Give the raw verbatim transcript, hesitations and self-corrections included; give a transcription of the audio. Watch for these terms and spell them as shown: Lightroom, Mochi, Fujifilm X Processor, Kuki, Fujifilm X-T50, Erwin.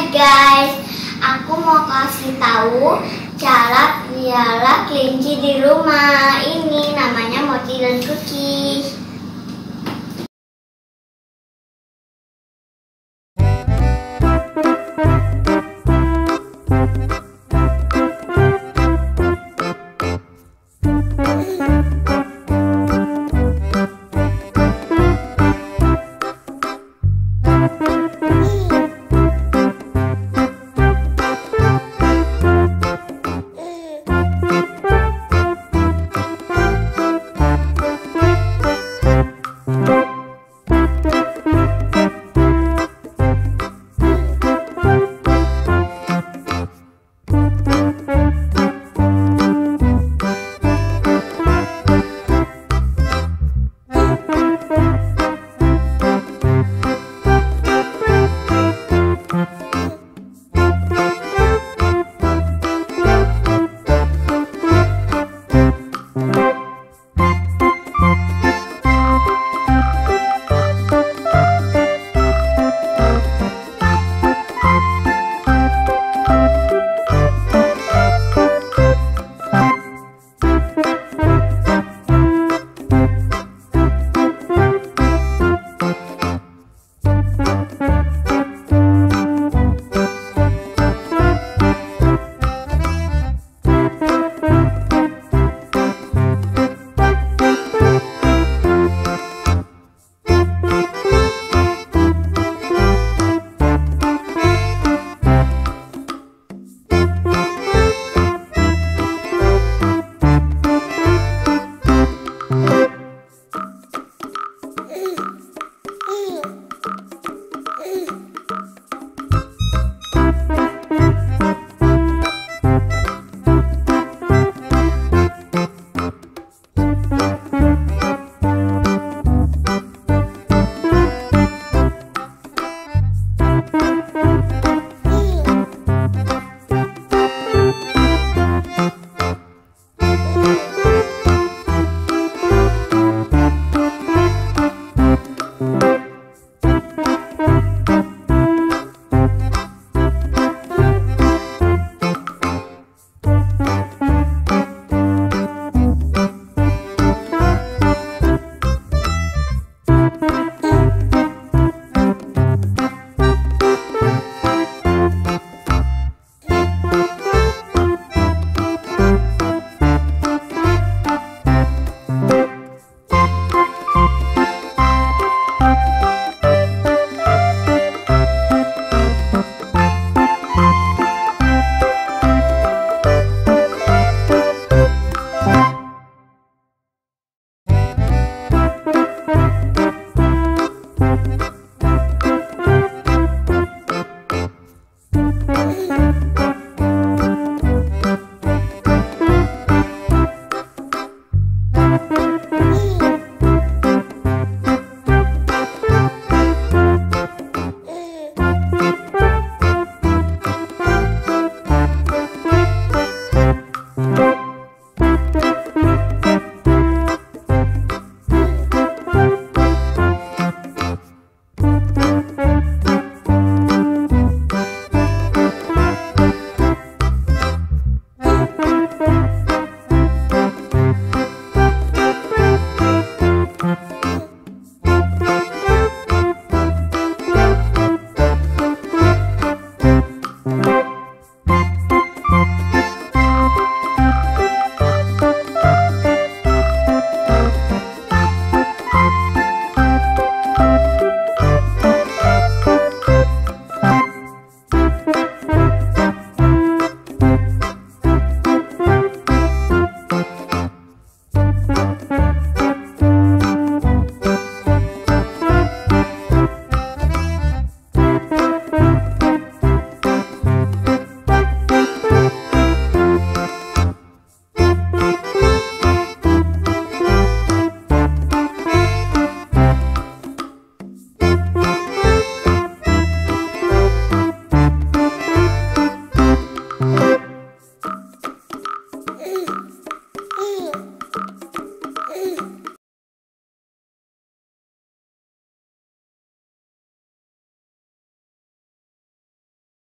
Hai guys, aku mau kasih tahu cara piala kelinci di rumah. Ini namanya Mochi dan Kuki.